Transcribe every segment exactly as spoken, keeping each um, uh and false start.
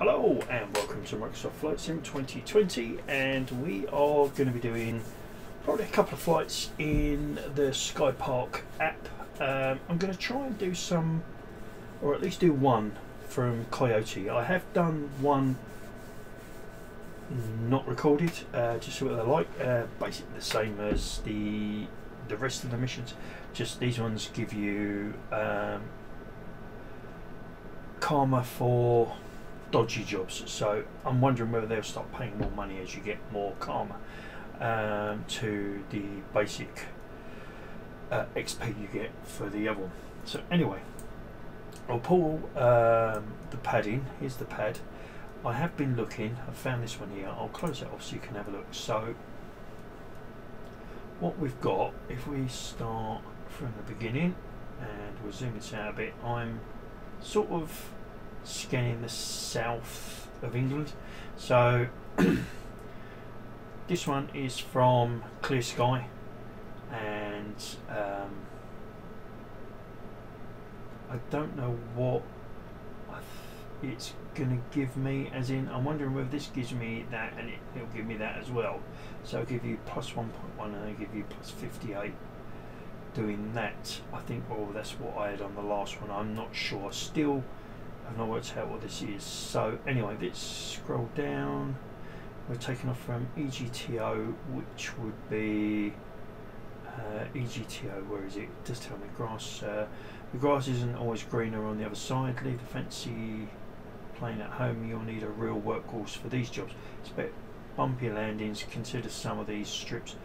Hello and welcome to Microsoft Flight Sim twenty twenty, and we are going to be doing probably a couple of flights in the Skypark app. Um, I'm going to try and do some, or at least do one from Coyote. I have done one not recorded, uh, just see what they're like, uh, basically the same as the, the rest of the missions, just these ones give you um, karma for dodgy jobs, so I'm wondering whether they'll start paying more money as you get more karma um, to the basic uh, X P you get for the other one. So anyway, I'll pull um, the pad in. Here's the pad. I have been looking, I've found this one here. I'll close it off so you can have a look. So what we've got, if we start from the beginning and we'll zoom this out a bit, I'm sort of scanning the south of England. So this one is from Clear Sky, and um, I don't know what it's gonna give me, as in I'm wondering whether this gives me that and it, it'll give me that as well. So it'll give you plus one point one and it'll give you plus fifty-eight doing that. I think, well, that's what I had on the last one. I'm not sure still. I've not worked out what this is. So anyway, let's scroll down. We're taking off from E G T O, which would be uh, E G T O, where is it? It does tell me grass. Uh, the grass isn't always greener on the other side. Leave the fancy plane at home. You'll need a real workhorse for these jobs. Expect bumpy landings. Consider some of these strips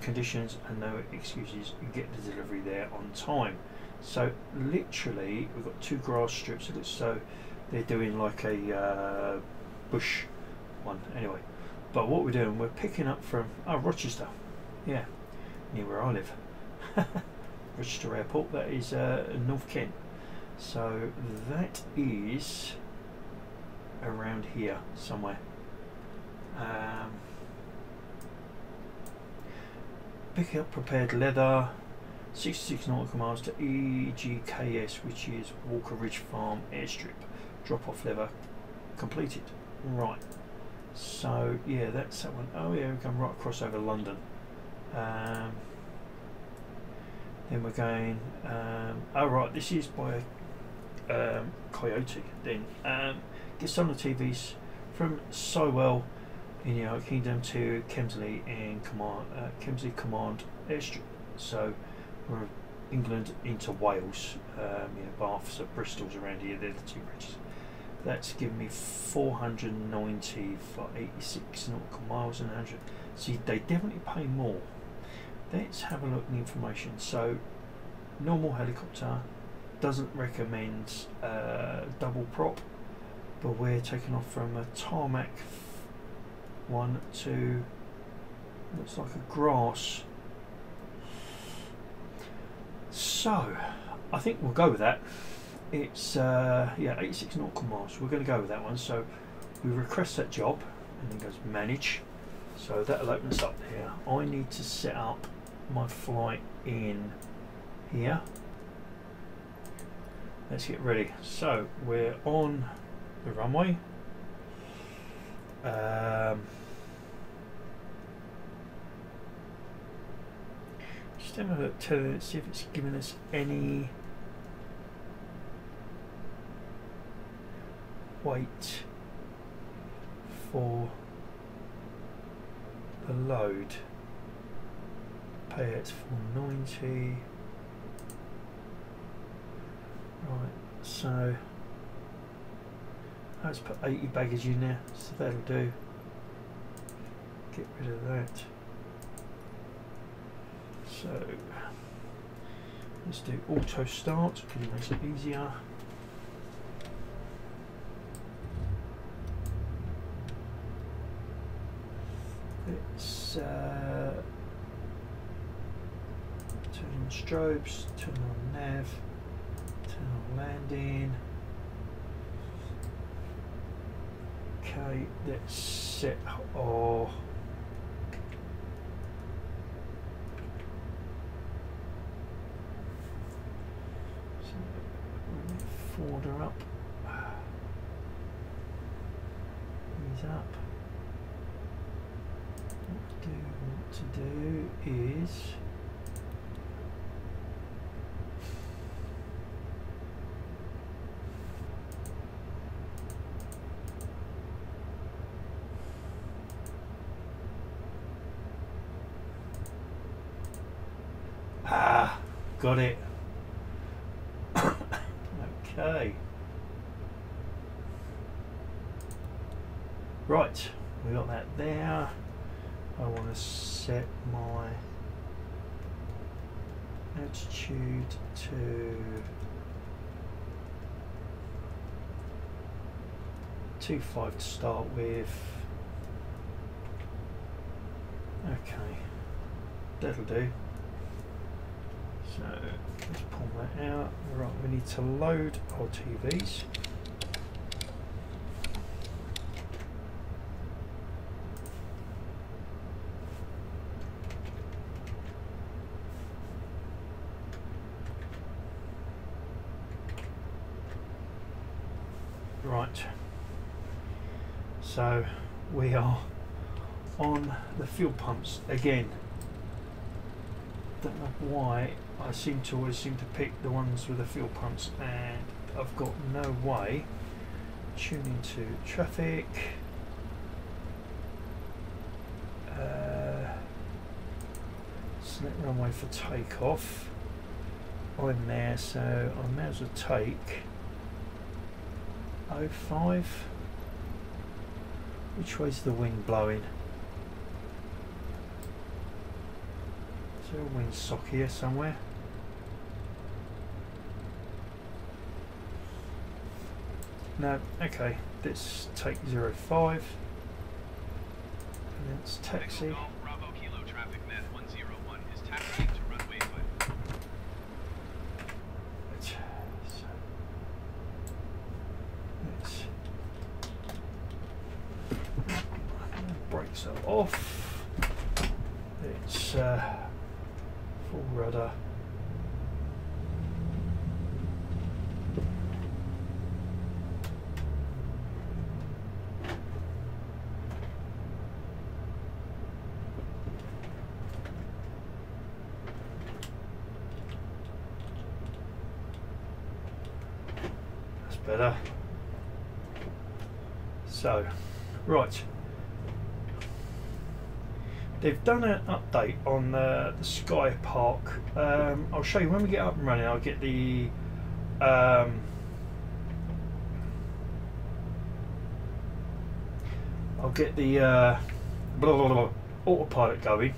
conditions and no excuses. You get the delivery there on time. So literally we've got two grass strips, so they're doing like a uh, bush one anyway. But what we're doing, we're picking up from oh, Rochester, yeah, near where I live. Rochester Airport, that is uh, North Kent. So that is around here somewhere. Um, picking up prepared leather, sixty-six nautical miles to E G K S, which is Walker Ridge Farm airstrip. Drop off lever completed. Right, so yeah, that's that one. Oh yeah, we're going right across over London. Um, then we're going, um, oh right, this is by um, Coyote then. Um, gets on the T Vs from Sowell in the United Kingdom to Kemsley and Command, uh, Kemsley Command airstrip. So from England into Wales, um, you know, Baths or Bristol's around here, they're the two bridges. That's given me four hundred ninety for eighty-six nautical miles and one hundred. See, they definitely pay more. Let's have a look at the information. So, normal helicopter doesn't recommend uh, double prop, but we're taking off from a tarmac one to looks like a grass. So I think we'll go with that. It's uh, yeah, eighty-six nautical miles. We're going to go with that one. So we request that job, and then goes manage. So that'll open us up here. I need to set up my flight in here. Let's get ready. So we're on the runway. Um, Just have a look to see if it's giving us any weight for the load. Pay it for ninety. Right, so let's put eighty baggage in there, so that'll do. Get rid of that. So let's do auto start, because it makes it easier. Let's uh, turn on strobes, turn on nav, turn on landing. Okay, let's set our forwarder up. these up. What do you want to do is ah, got it. Okay. Right, we got that there. I want to set my altitude to two five to start with. Okay, that'll do. So let's pull that out. Right, we need to load our T Vs. Right, so we are on the fuel pumps again. Don't know why I seem to always seem to pick the ones with the fuel pumps, and I've got no way. Tune into traffic. Uh, select runway for takeoff. I'm there, so I may as well take oh five. Which way's the wind blowing? Is there a windsock here somewhere? No, okay, let's take zero five. And it's taxi. Bravo Kilo traffic net one zero one is taxiing to runway one. Let's brakes are off. It's uh full rudder. That's better. So, right. They've done an update on uh, the Skypark. Um, I'll show you when we get up and running. I'll get the um, I'll get the uh, blah, blah, blah, autopilot going,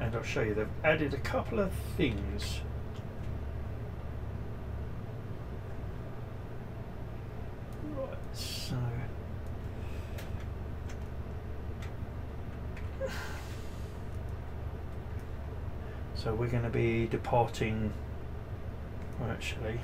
and I'll show you they've added a couple of things. Right, so. So we're going to be departing, well actually,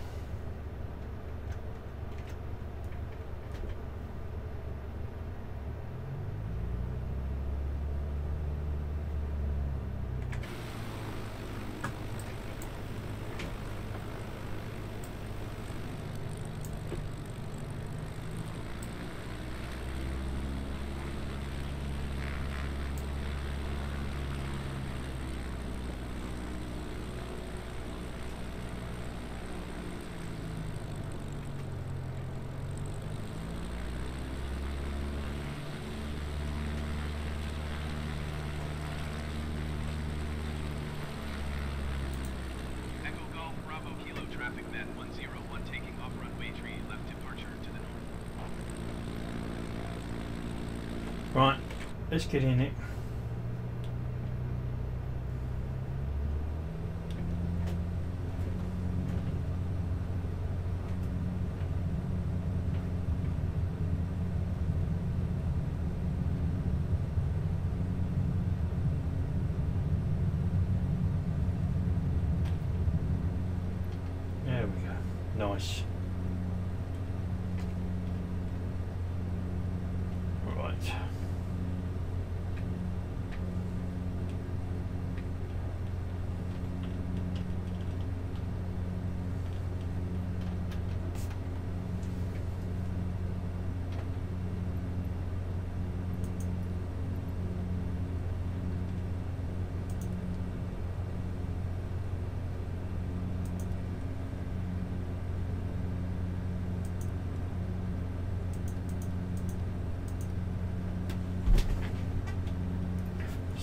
let's get in it. There we go. Nice.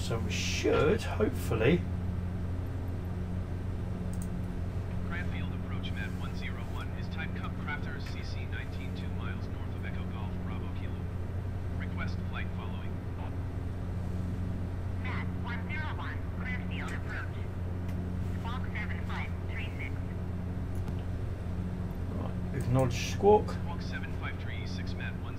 So we should hopefully. Cranfield approach map one zero one is Type Cup Crafter C C nineteen two miles north of Echo Golf Bravo Kilo. Request flight following. Map one zero one Cranfield approach. Squawk seven five three six. Right, acknowledge squawk.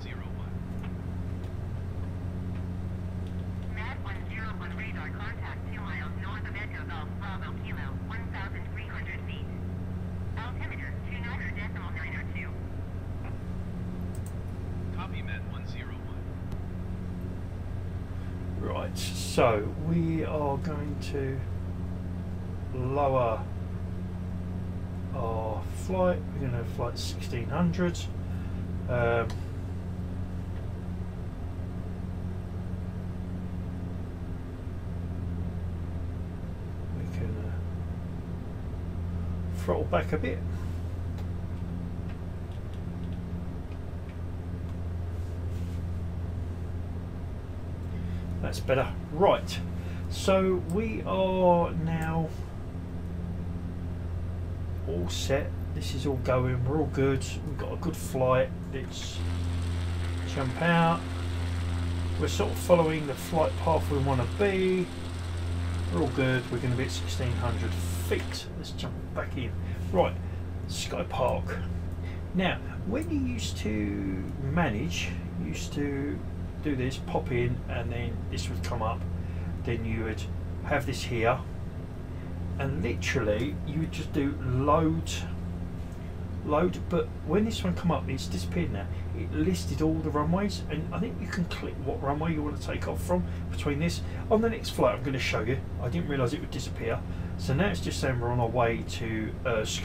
So we are going to lower our flight. We're going to have flight sixteen hundred. Um, we can uh, throttle back a bit. That's better. Right, so we are now all set. This is all going, we're all good. We've got a good flight. Let's jump out. We're sort of following the flight path we want to be. We're all good. We're going to be at sixteen hundred feet. Let's jump back in. Right, Skypark. Now, when you used to manage, you used to do this, pop in, and then this would come up, then you would have this here, and literally you would just do load load but when this one come up, it's disappeared now. It listed all the runways, and I think you can click what runway you want to take off from between this. On the next flight I'm going to show you, I didn't realise it would disappear, so now it's just saying we're on our way to Ersk,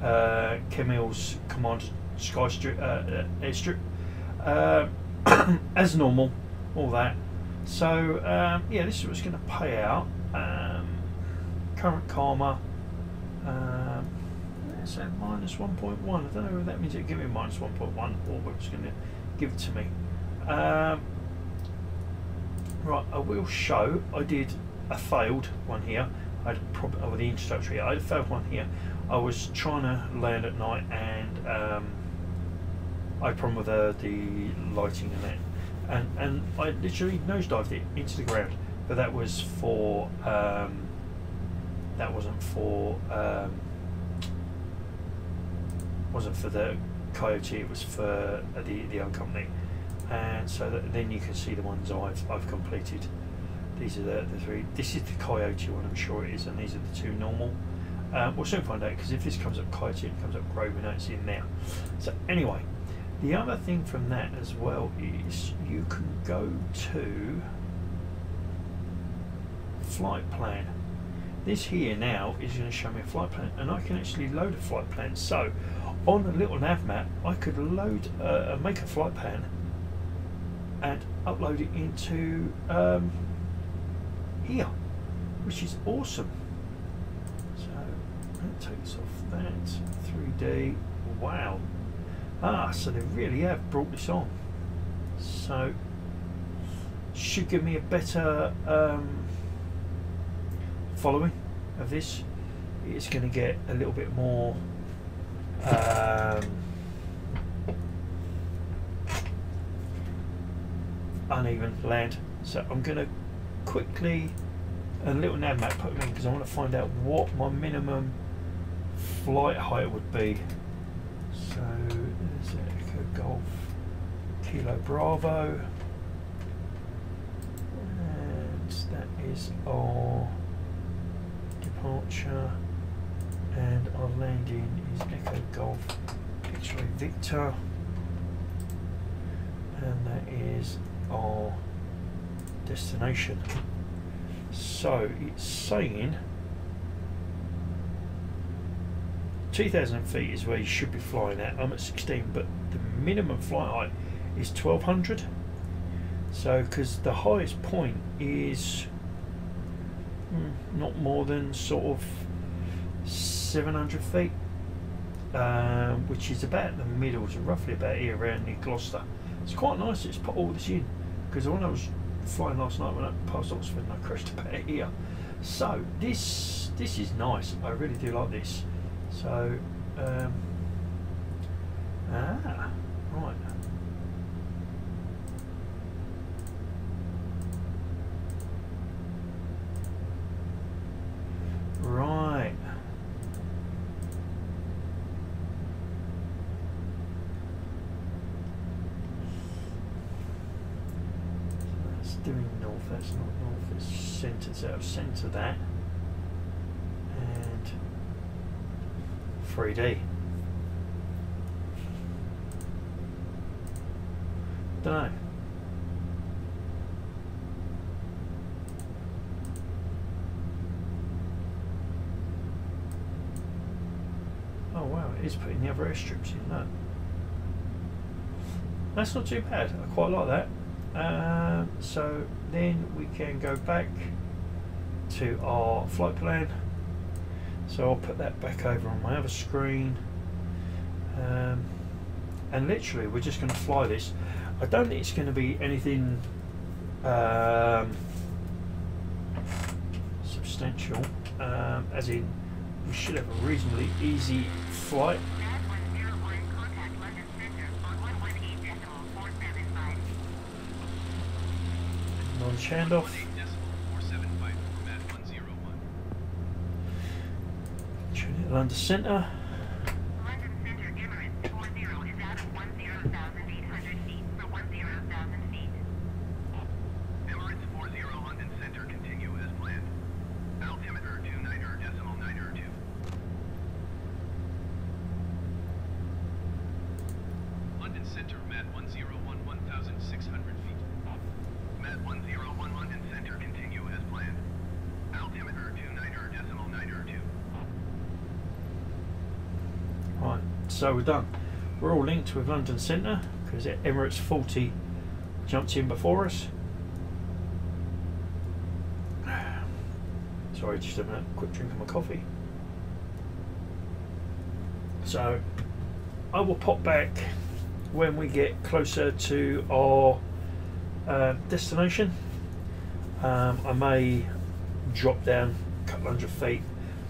uh, Kemsley Command Sky Strip, uh, uh, airstrip, uh, as normal, all that. So um, yeah, this is what's going to pay out. Um, current karma, um, let's say minus one point one. I don't know if that means it'll give me minus one point one or whether it's going to give it to me. Um, right, I will show, I did a failed one here. I had a problem with oh, the introductory. I had a failed one here. I was trying to land at night and um, I had a problem with uh, the lighting and that, and, and I literally nosedived it into the ground, but that was for, um, that wasn't for, um, wasn't for the Coyote, it was for the, the other company. And so that, then you can see the ones I've, I've completed. These are the, the three. This is the Coyote one, I'm sure it is, and these are the two normal. Um, we'll soon find out, because if this comes up Coyote, it comes up Grey, we know it's in there. So anyway, the other thing from that as well is you can go to flight plan. This here now is going to show me a flight plan, and I can actually load a flight plan. So on a little nav map, I could load, uh, make a flight plan and upload it into um, here, which is awesome. So that takes off that three D. Wow. Ah, so they really have brought this on. So, should give me a better um, following of this. It's going to get a little bit more um, uneven land. So I'm going to quickly, a little nav map put in, because I want to find out what my minimum flight height would be. So there's Echo Golf Kilo Bravo, and that is our departure, and our landing is Echo Golf X-Ray Victor, and that is our destination. So it's saying two thousand feet is where you should be flying at. I'm at sixteen, but the minimum flight height is twelve hundred. So, because the highest point is mm, not more than sort of seven hundred feet, uh, which is about the middle, so roughly about here around near Gloucester. It's quite nice. It's put all this in, because when I was flying last night when I passed Oxford and I crashed about here. So this this is nice. I really do like this. So um, ah right. Right. So that's doing north, that's not north, it's centre, so I'll centre that. And three D. Dunno. Is putting the other airstrips in that. That's not too bad. I quite like that. Um, so then we can go back to our flight plan. So I'll put that back over on my other screen, um, and literally we're just going to fly this. I don't think it's going to be anything um, substantial, um, as in we should have a reasonably easy flight. Launch handoff. Tune it London Centre. London Centre, Emirates four zero is at one zero thousand eight hundred feet for one zero thousand feet. Emirates four zero London Centre, continue as planned. Altimeter two niner decimal niner two. London Centre, M A T one zero one one thousand six hundred feet. M A T one zero one London Centre, continue as planned. Altimeter two niner decimal niner two. Right, so we're done. We're all linked with London Centre because Emirates forty jumped in before us. Sorry, just a minute, quick drink of my coffee. So I will pop back when we get closer to our uh, destination. Um, I may drop down a couple hundred feet,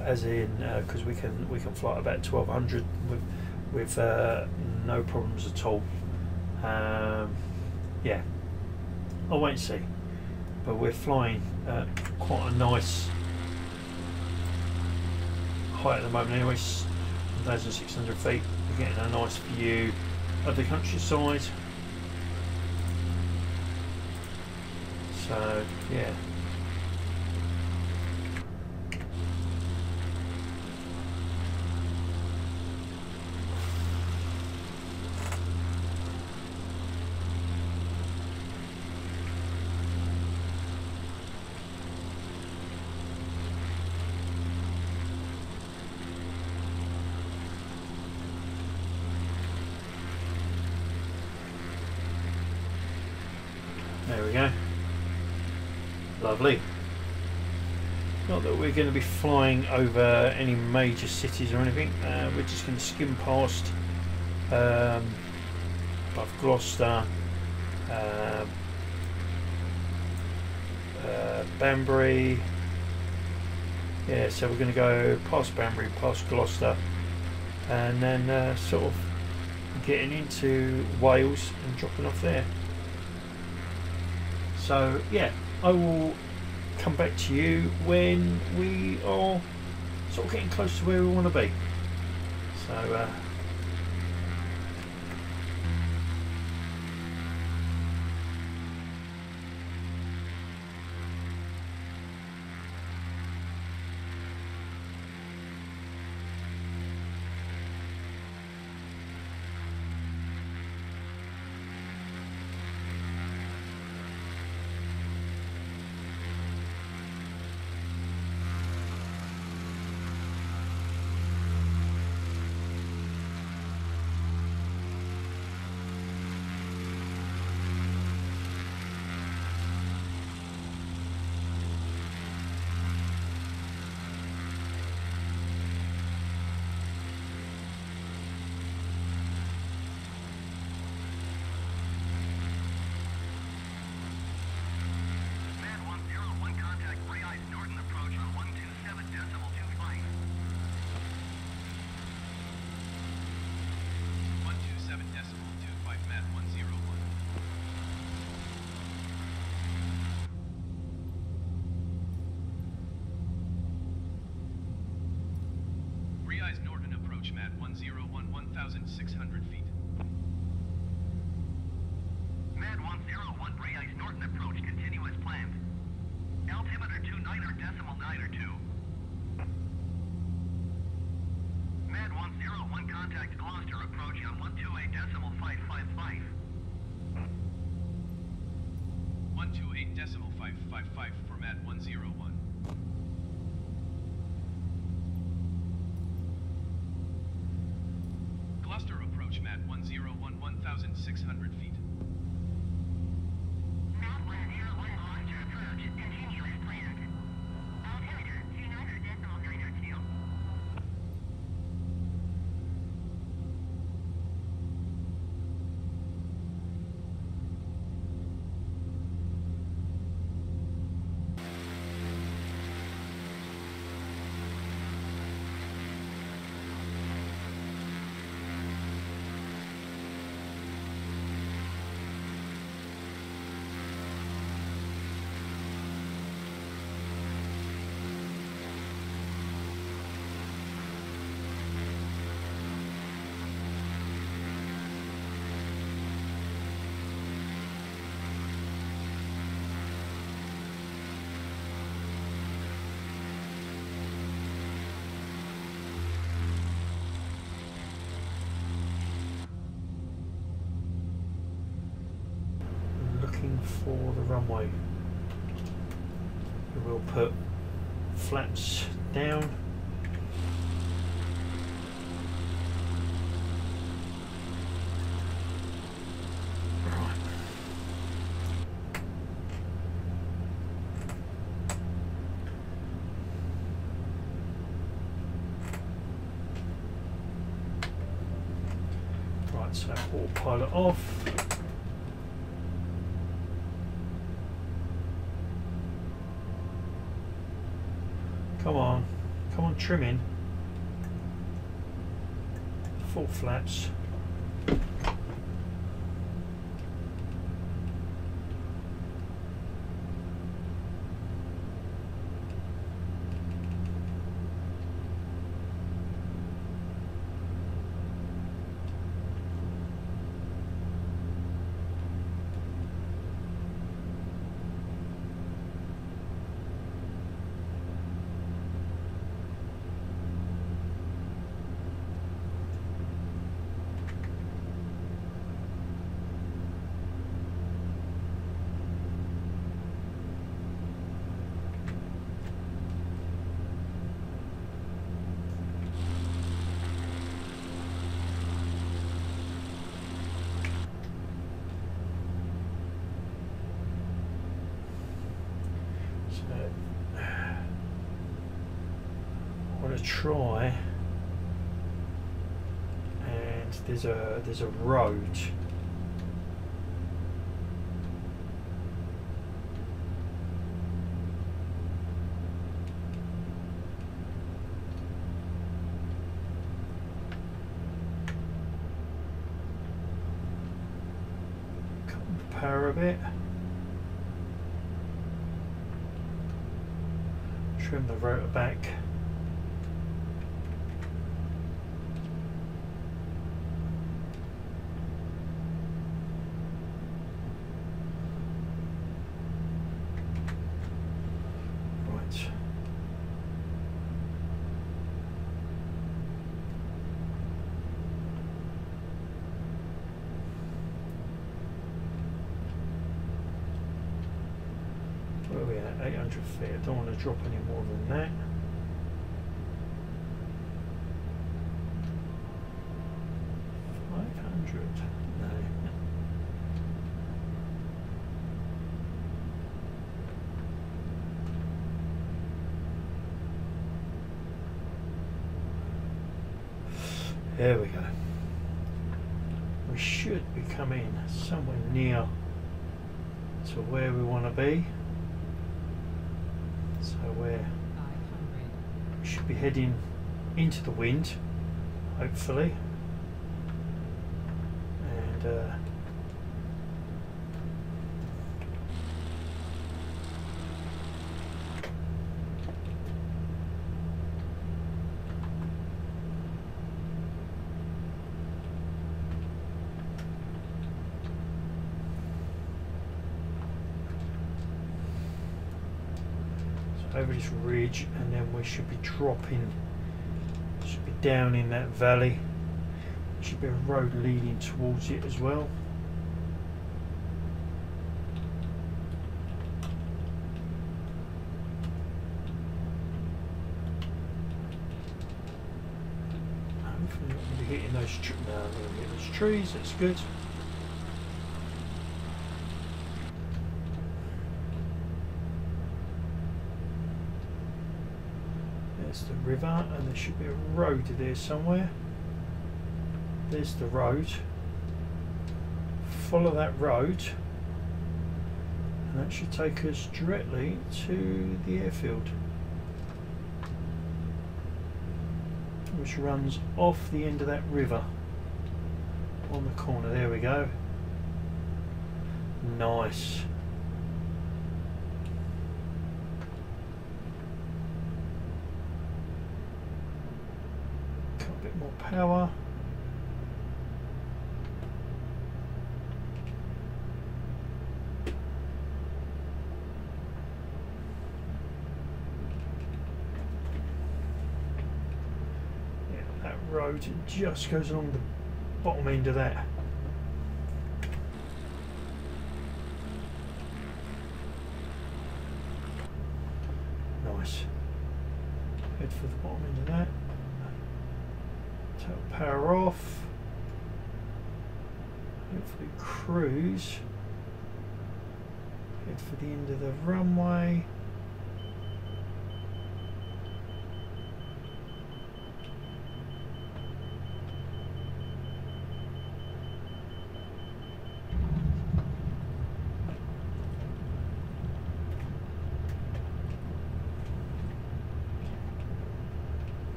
as in because uh, we can we can fly about twelve hundred with, with uh, no problems at all. Um, yeah, I'll wait and see. But we're flying uh, quite a nice height at the moment anyway, one thousand six hundred feet. We're getting a nice view of the countryside, so yeah. There we go. Lovely. Not that we're going to be flying over any major cities or anything. Uh, we're just going to skim past um, above Gloucester, uh, uh, Banbury. Yeah, so we're going to go past Banbury, past Gloucester, and then uh, sort of getting into Wales and dropping off there. So yeah, I will come back to you when we are sort of getting close to where we want to be. So uh, one, one thousand six hundred feet. M A D one zero one, Ray Ice Norton approach, continue as planned. Altimeter two niner, decimal niner two. M A D one zero one, contact Gloucester approach on one two eight, decimal five five five. one two eight, decimal five five five for M A D one zero one. Gloucester approach M A D one zero one, one thousand six hundred feet. M A D one zero one, Gloucester approach, continue as planned. Altimeter two niner, decimal niner two. For the runway, we will put flaps down. Right, right, so autopilot off. Come on, come on, trim in. Full flaps. Try and there's a there's a road compare a bit, trim the rotor back. eight hundred feet, I don't want to drop any more than that. five hundred, no. There we go. We should be coming somewhere near to where we want to be. Where we should be heading into the wind, hopefully, and uh, over this ridge, and then we should be dropping, should be down in that valley. Should be a road leading towards it as well. Hopefully not going to be hitting those, no, I'm going to hit those trees, that's good. There's the river, and there should be a road there somewhere. There's the road. Follow that road, and that should take us directly to the airfield, which runs off the end of that river on the corner. There we go. Nice. Got a bit more power. It just goes along the bottom end of that. Nice. Head for the bottom end of that. Total power off. Hopefully cruise. Head for the end of the runway.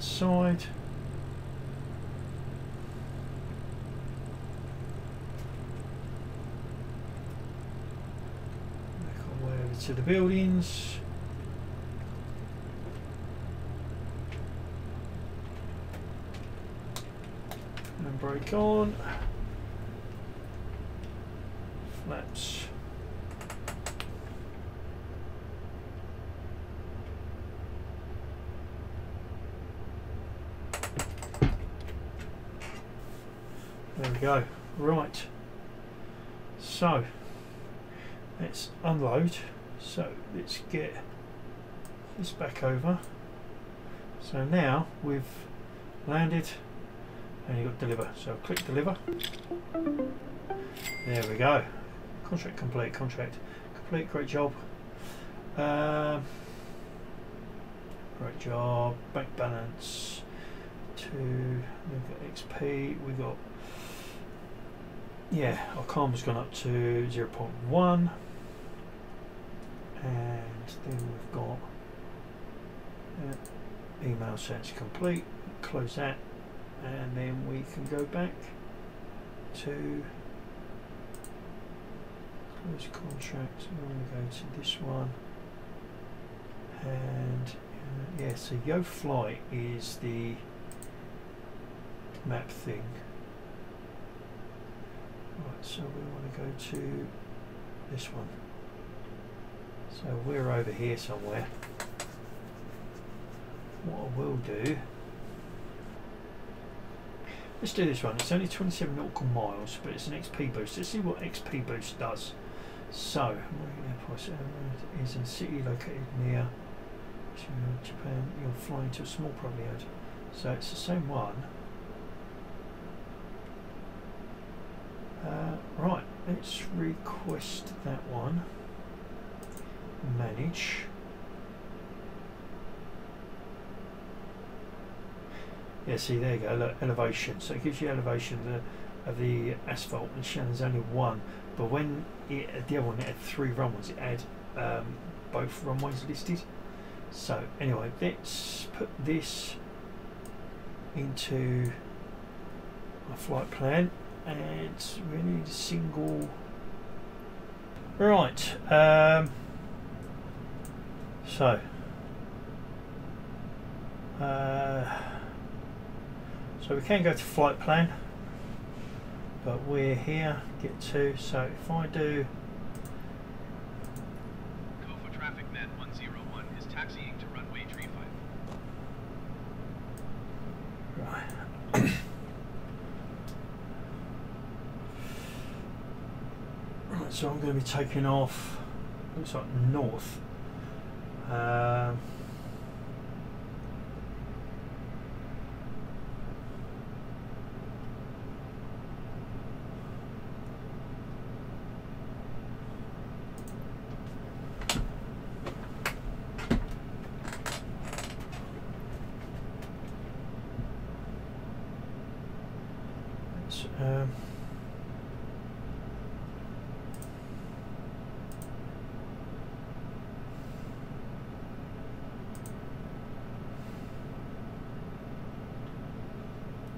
Side. Make our way over to the buildings. And brake on. Flaps. Go right, so let's unload. So let's get this back over. So now we've landed and you've got deliver, so click deliver. There we go. Contract complete. Contract complete. Great job. Um, great job. Bank balance to we've got X P, we've got, yeah, our calm has gone up to zero point one, and then we've got uh, email sets complete. Close that, and then we can go back to close contracts. We're going to go to this one, and uh, yeah, so YoFlight is the map thing. Right, so we want to go to this one. So we're over here somewhere. What I will do, let's do this one. It's only twenty-seven nautical miles, but it's an X P boost. Let's see what X P boost does. So, is in a city located near Japan. You're flying to a small property. So it's the same one. Uh, right, let's request that one. Manage. Yeah, see, there you go. Look, elevation. So it gives you elevation of the, of the asphalt, and Shannon's only one. But when it, the other one, it had three runways. It had um, both runways listed. So anyway, let's put this into my flight plan. And we need a single. Right, um, so Uh, so we can go to flight plan, but we're here, get to, so if I do Kofa traffic net one zero one is taxiing to runway three five. Right. Right, so I'm going to be taking off, looks like north. Uh, Um,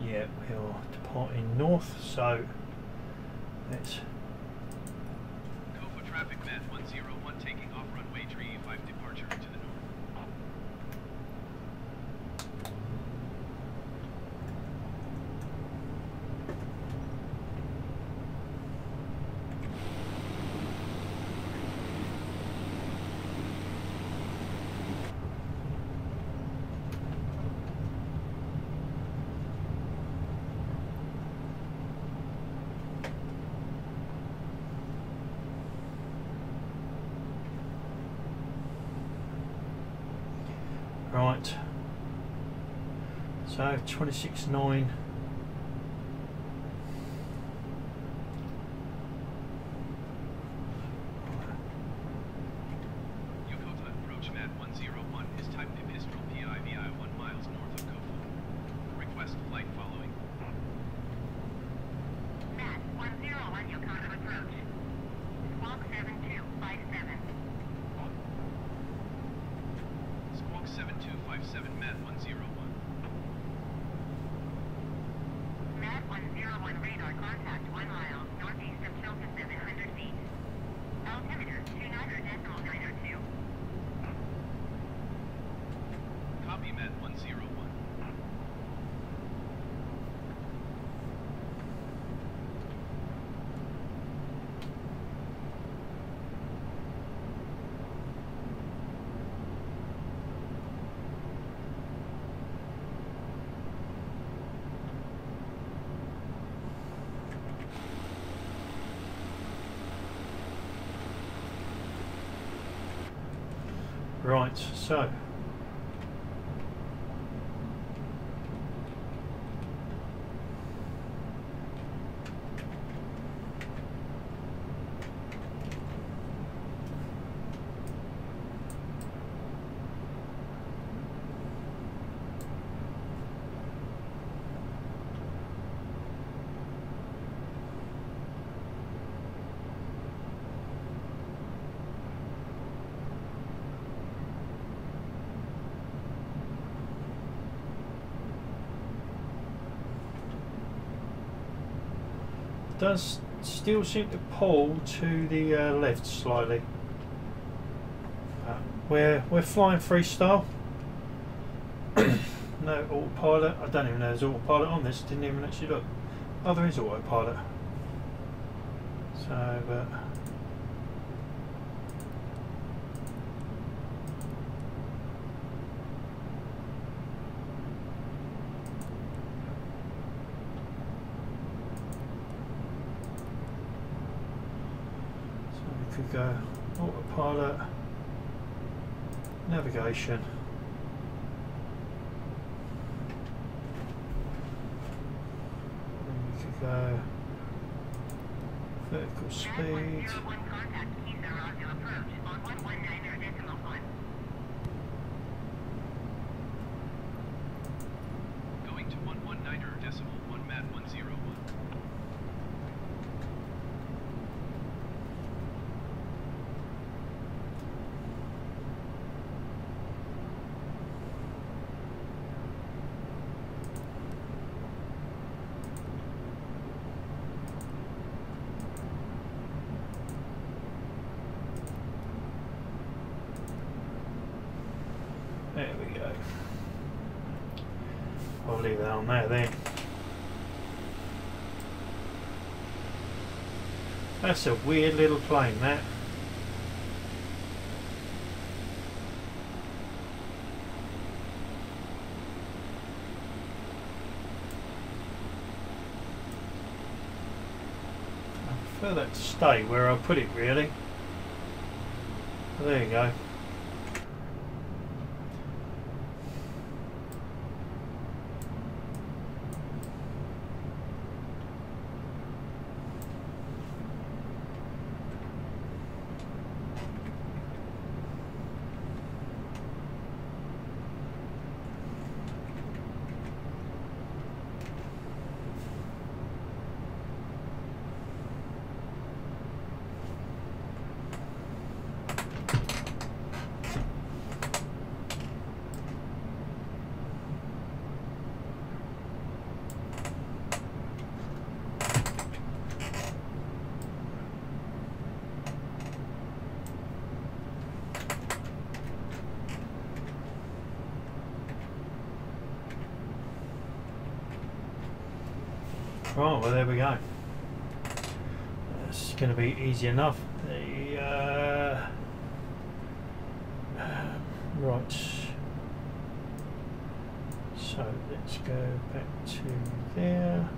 yeah, we are departing north, so let's go for traffic net one zero one taking off runway three five departure to the north. Right, so twenty-six nine. Right, so does still seem to pull to the uh, left slightly. Uh, we're we're flying freestyle. No autopilot. I don't even know there's autopilot on this. Didn't even actually look. Oh, there is autopilot. So, but. Go autopilot, navigation. Then we could go vertical speed. Going to one one nine or decimal one mat one zero one. I'll leave that on there then. That's a weird little plane, that. I prefer that to stay where I put it, really. There you go. Right, well there we go. It's going to be easy enough. The, uh, right, so let's go back to there.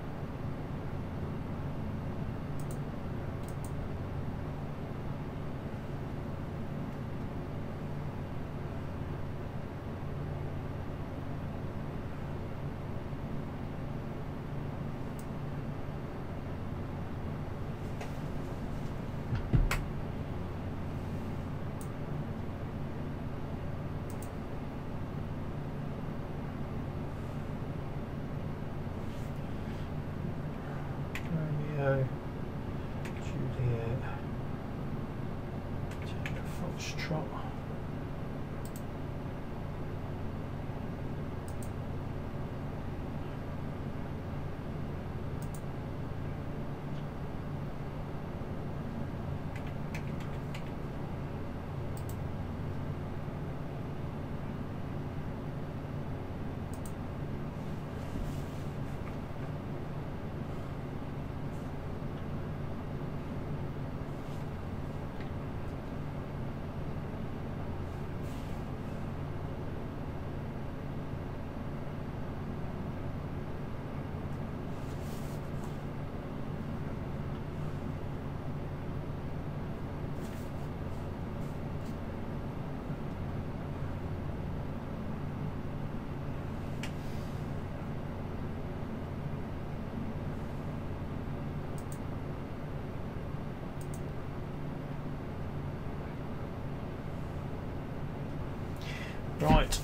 Right.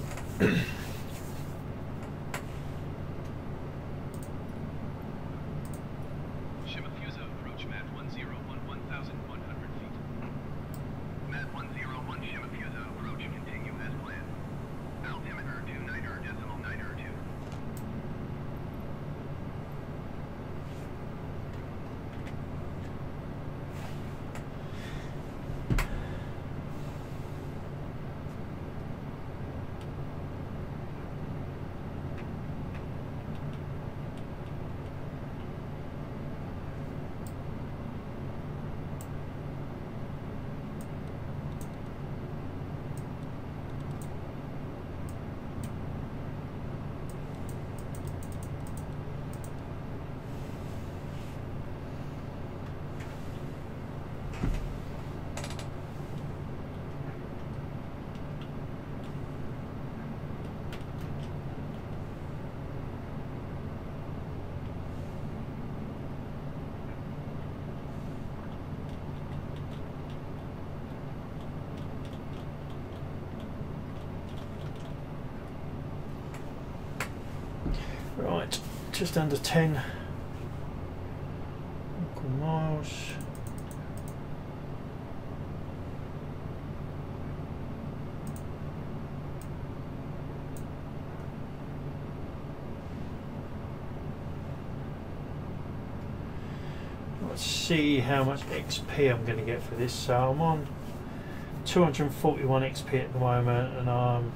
Right, just under ten nautical miles. Let's see how much X P I'm going to get for this. So I'm on two hundred forty-one X P at the moment, and I'm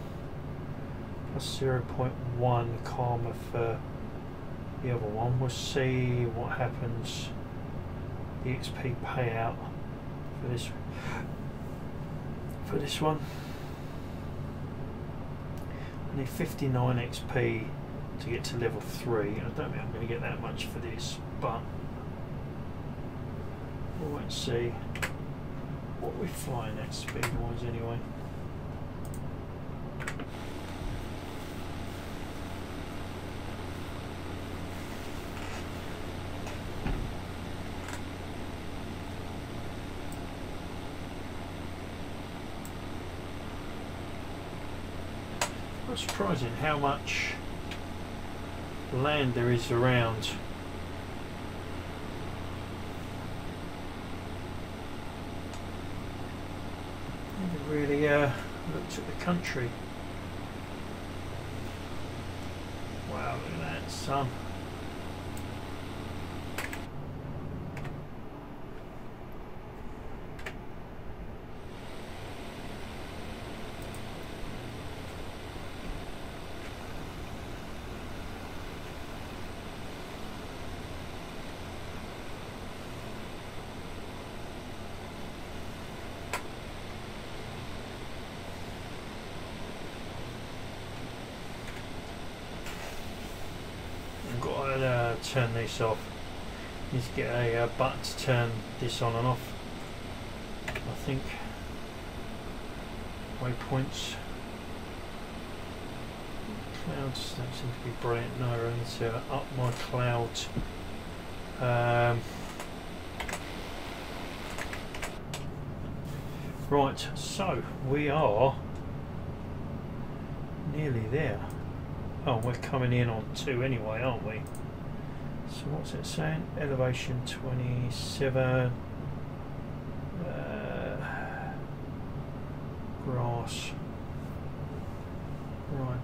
That's zero point one comma for the other one. We'll see what happens. The X P payout for this for this one. I need fifty-nine X P to get to level three. I don't think I'm going to get that much for this, but we'll wait and see what we find at speed-wise anyway. It's surprising how much land there is around. Never really uh, looked at the country. Wow, look at that sun. Turn this off. You need to get a uh, button to turn this on and off, I think. Waypoints. Clouds don't seem to be brilliant. No, I need to up my cloud. Um, right, so we are nearly there. Oh, we're coming in on two anyway, aren't we? So what's it saying? Elevation twenty-seven, uh, grass, right.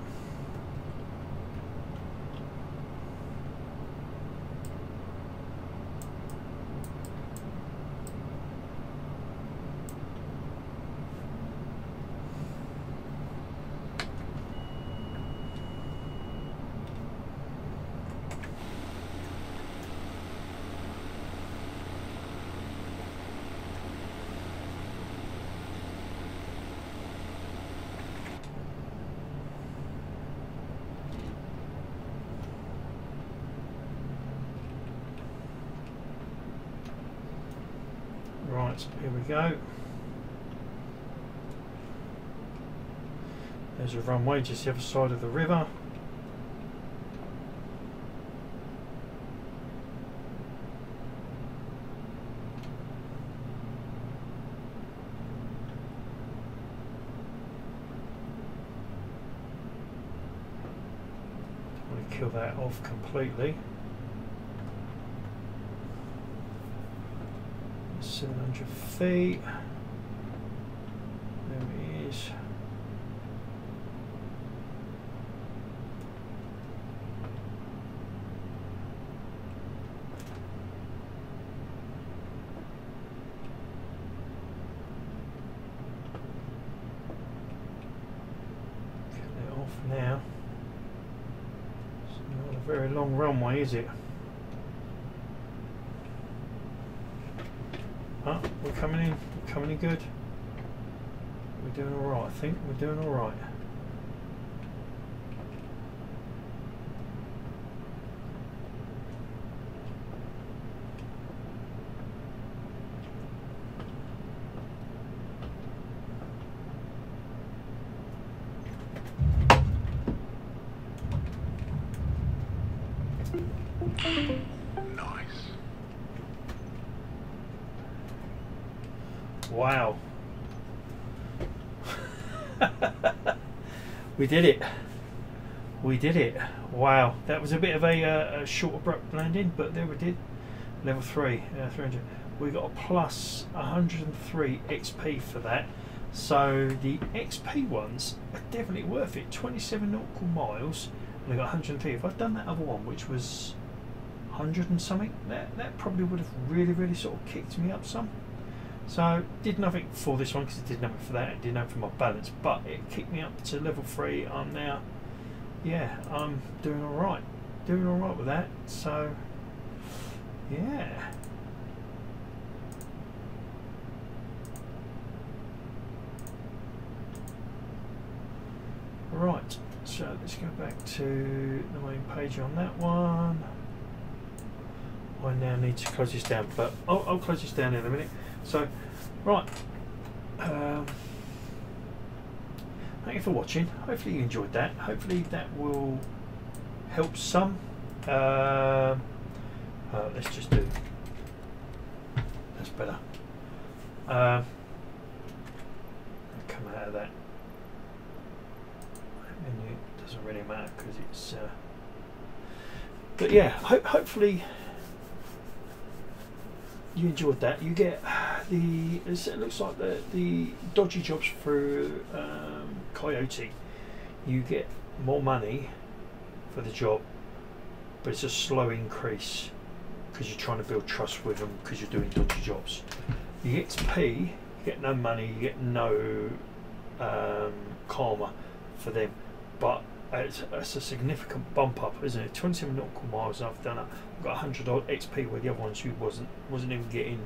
Here we go. There's a runway just the other side of the river. I'm going to kill that off completely. seven hundred feet. There it is. Cut it off now. It's not a very long runway, is it? We're coming in, we're coming in good. We're doing alright, I think we're doing alright. We did it. We did it. Wow, that was a bit of a, uh, a short abrupt landing, but there we did. Level three, uh, three hundred. We got a plus one hundred and three X P for that. So the X P ones are definitely worth it. twenty-seven nautical miles, and I got one hundred and three. If I'd done that other one, which was one hundred and something, that, that probably would have really, really sort of kicked me up some. So did nothing for this one because it did nothing for that, it did nothing for my balance, but it kicked me up to level three. I'm now yeah, I'm doing all right, doing all right with that. So yeah. Right, so let's go back to the main page on that one. I now need to close this down, but I'll, I'll close this down in a minute. So, right, um, thank you for watching. Hopefully you enjoyed that. Hopefully that will help some. Uh, uh, let's just do, that's better. Uh, come out of that. And it doesn't really matter because it's uh, but yeah, ho hopefully you enjoyed that. You get the, it looks like the, the dodgy jobs through um, Coyote, you get more money for the job, but it's a slow increase because you're trying to build trust with them because you're doing dodgy jobs. You get X P, you get no money, you get no um, karma for them, but it's, it's a significant bump up, isn't it? twenty-seven nautical miles I've done it. I've got one hundred odd X P where the other ones you wasn't wasn't even getting.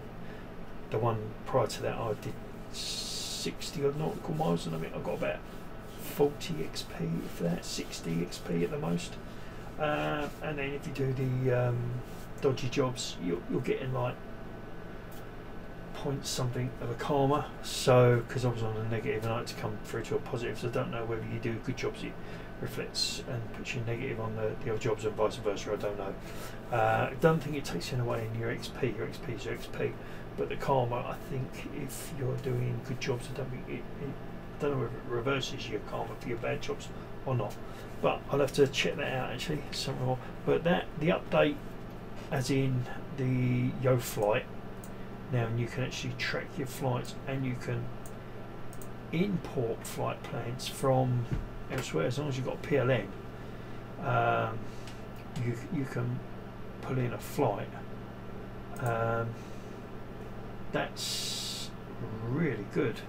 The one prior to that I did sixty odd nautical miles, and I mean I've got about forty X P for that, sixty X P at the most. Uh, and then if you do the um, dodgy jobs, you're, you're getting like point something of a karma. So because I was on a negative and I had to come through to a positive, so I don't know whether you do good jobs it reflects and puts you negative on the, the other jobs and vice versa, I don't know. Uh, I don't think it takes in away in your X P, your X P is your X P, but the karma, I think if you're doing good jobs, I don't think it, it I don't know if it reverses your karma for your bad jobs or not, but I'll have to check that out actually some more. But that, the update as in the YoFlight now, and you can actually track your flights and you can import flight plans from elsewhere as long as you've got P L N. Um, you, you can pull in a flight. Um, that's really good.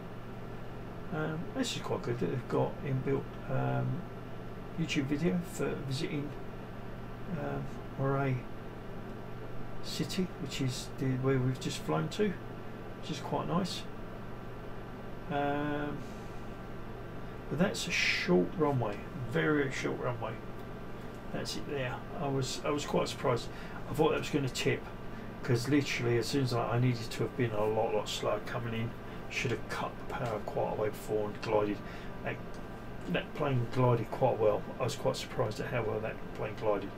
Um, this is quite good that they've got inbuilt um, YouTube video for visiting um, Moray City, which is the where we've just flown to, which is quite nice. Um, but that's a short runway, very short runway. That's it there. I was I was quite surprised. I thought that was going to tip, because literally as soon as I, I needed to have been a lot lot slower coming in, should have cut the power quite away before and glided. That, that plane glided quite well. I was quite surprised at how well that plane glided.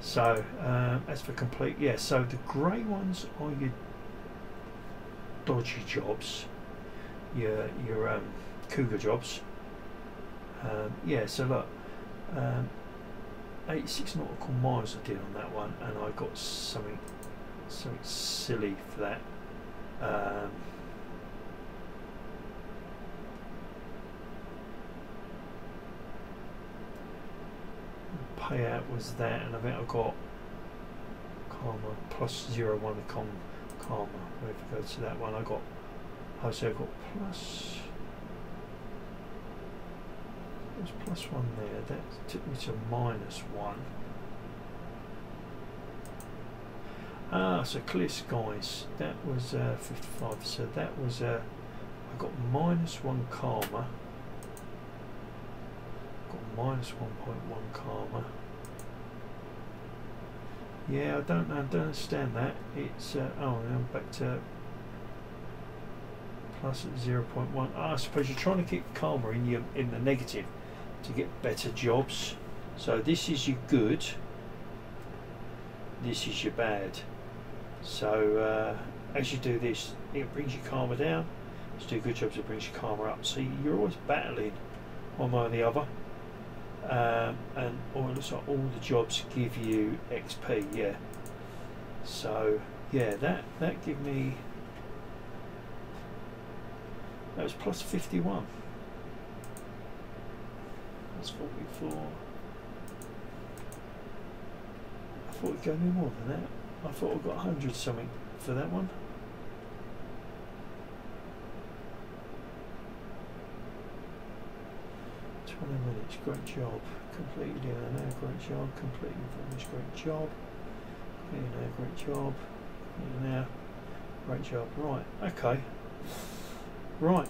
So um, as for complete, yeah, so the grey ones are your dodgy jobs, your your um, cougar jobs. Um, yeah, so look, um, eighty-six nautical miles I did on that one, and I got something something silly for that. Um, Payout was that, and I think I got karma plus zero one com karma. If I go to that one, I got I so I got plus. There's plus one there. That took me to minus one. Ah, so clear skies. That was uh, fifty-five. So that was uh, I got minus one karma. Minus one point one karma. Yeah, I don't know, I don't understand that. It's uh, oh, I'm back to plus zero point one. Oh, I suppose you're trying to keep karma in your in the negative to get better jobs. So this is your good. This is your bad. So uh, as you do this, it brings your karma down. As you do good jobs, it brings your karma up. So you're always battling one way or the other. Um, and oh, it looks like all the jobs give you X P, yeah. So yeah, that that give me, that was plus fifty-one. That's forty-four. I thought it gave me more than that. I thought I got one hundred something for that one. twenty minutes, great job. Completed down there, great job. Completed finish, great job. Completed there, great job. Completed now, great job. Right, okay. Right,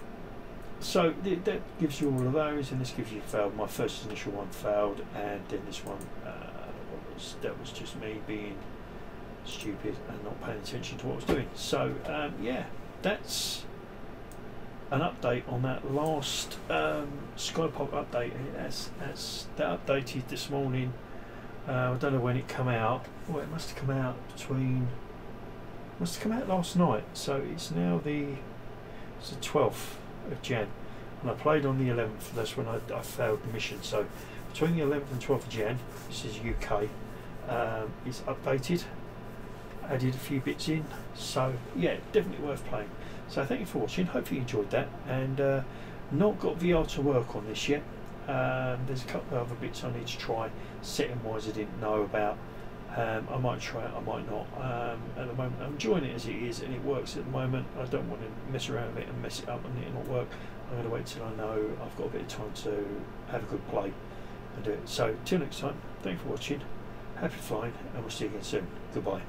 so th that gives you all of those, and this gives you failed. My first initial one failed, and then this one, uh, was, that was just me being stupid and not paying attention to what I was doing. So um, yeah, that's an update on that last um, Skypark update. That's, that's that updated this morning. Uh, I don't know when it came out. Well, it must have come out between. Must have come out last night. So it's now the it's the twelfth of January, and I played on the eleventh. That's when I, I failed the mission. So between the eleventh and twelfth of January, this is U K. Um, it's updated. Added a few bits in, so yeah, definitely worth playing. So thank you for watching, hopefully you enjoyed that, and uh, not got V R to work on this yet. Um, there's a couple of other bits I need to try setting wise I didn't know about. um, I might try it, I might not. Um, at the moment I'm enjoying it as it is, and it works at the moment. I don't want to mess around with it and mess it up and it not work. I'm going to wait till I know I've got a bit of time to have a good play and do it. So till next time, thank you for watching, happy flying, and we'll see you again soon. Goodbye.